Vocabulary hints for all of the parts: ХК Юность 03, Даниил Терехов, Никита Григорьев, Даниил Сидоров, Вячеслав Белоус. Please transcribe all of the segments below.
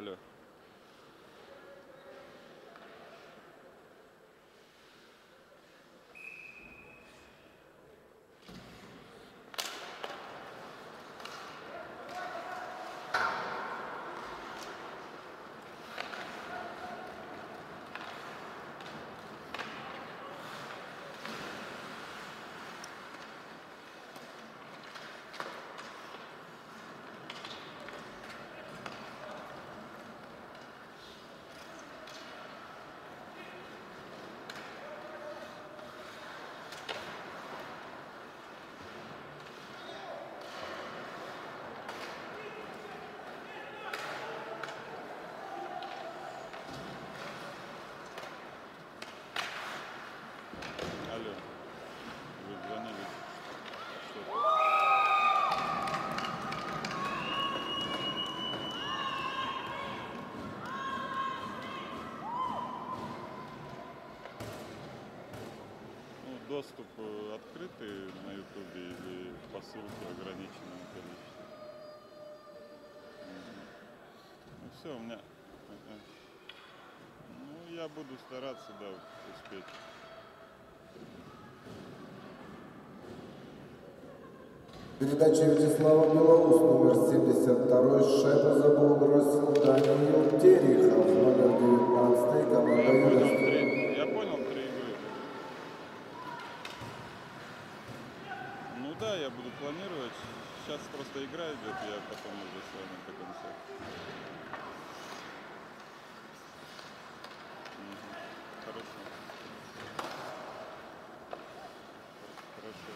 Алло. Доступ открытый на Ютубе или по ссылке ограниченного количества? Ну все, у меня... Ну, я буду стараться, да, успеть. Передача Вячеслава Белоус, номер 72, шайба забросил Даниил Терехов, номер 19, команда Юность. Планировать. Сейчас просто игра идет, я потом уже с вами до конца. Хорошо. Хорошо.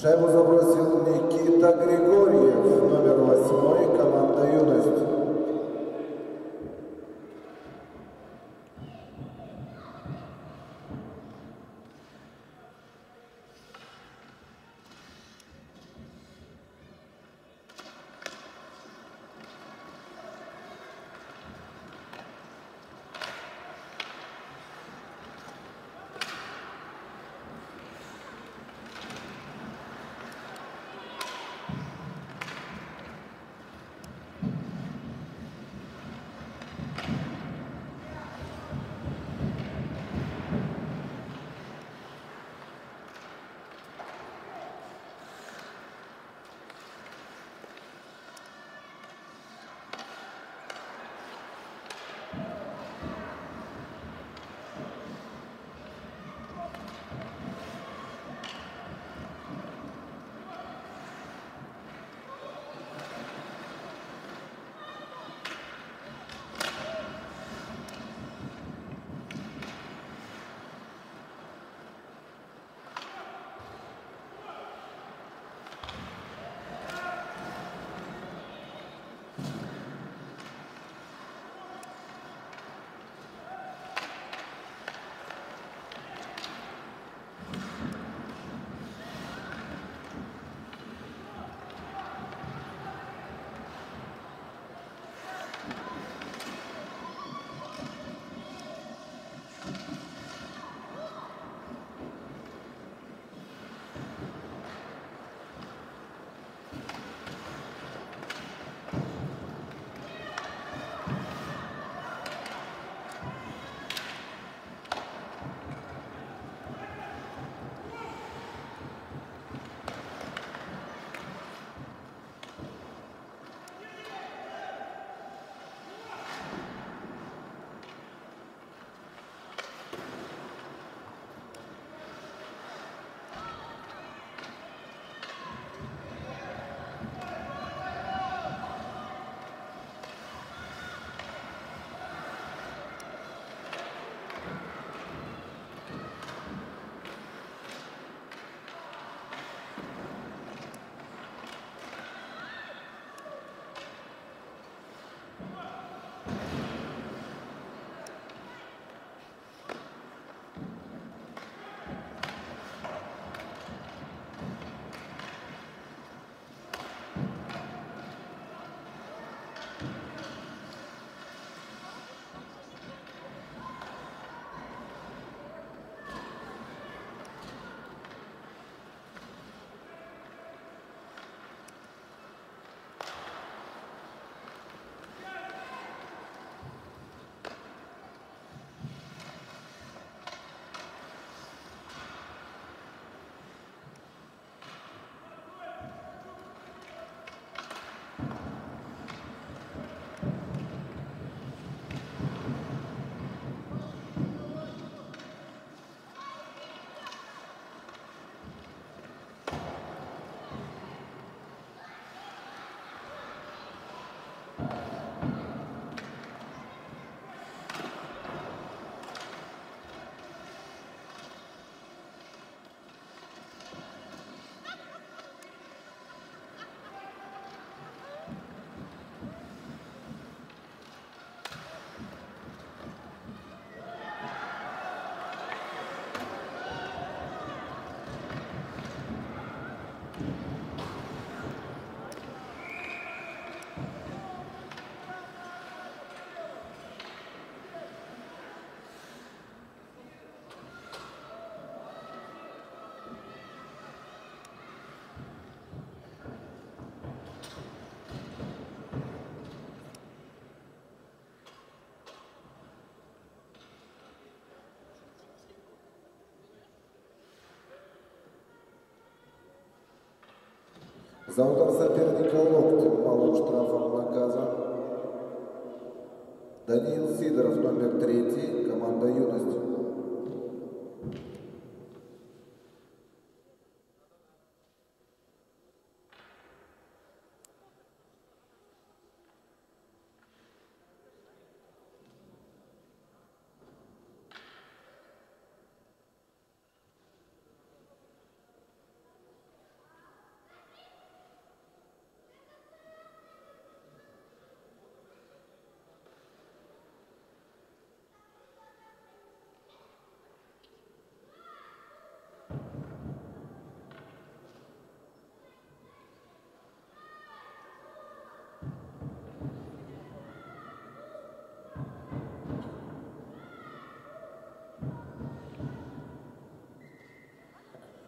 Шайбу забросил Никита Григорьев, номер 8, команда «Юность». За удар соперника локтем малым штрафом наказан Даниил Сидоров, номер 3, команда «Юность».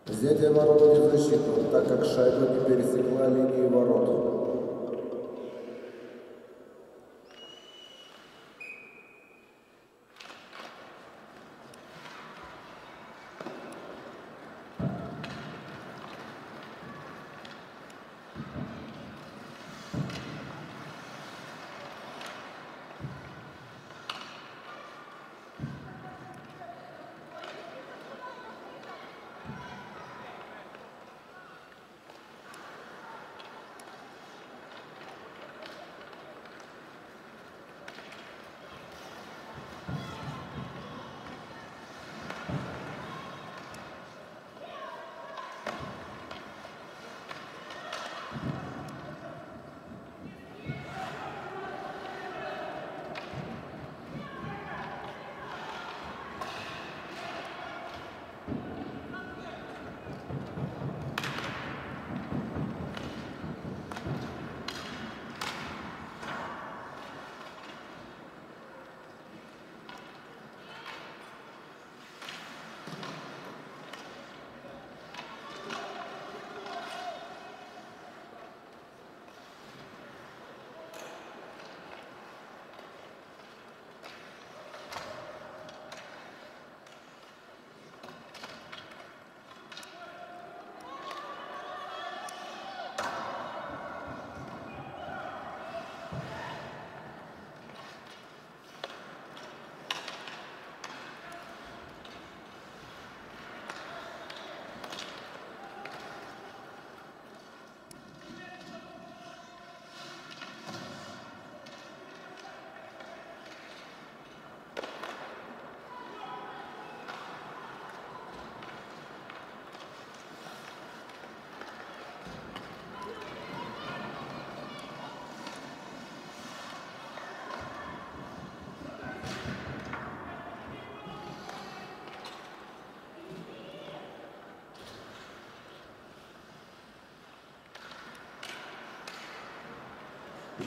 Взятие ворот не в защиту, так как шайба не пересекла линию ворот.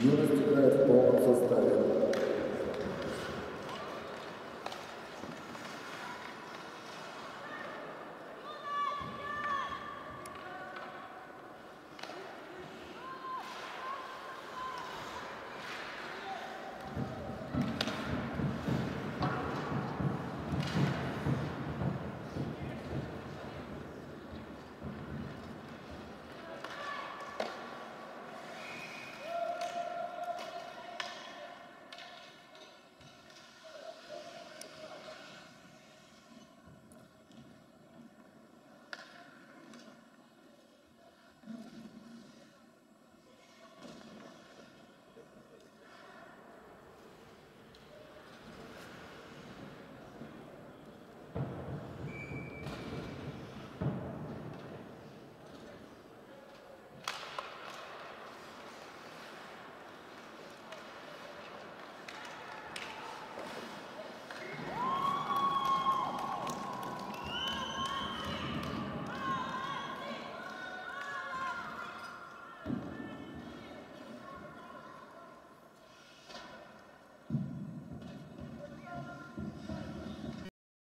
«Юность» играет в полном составе.